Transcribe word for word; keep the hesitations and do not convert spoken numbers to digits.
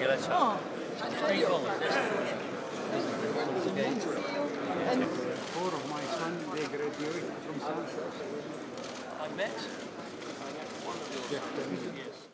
get a shot. Three goals. Four of my sons, they graduated from Sanford. I met? Yes.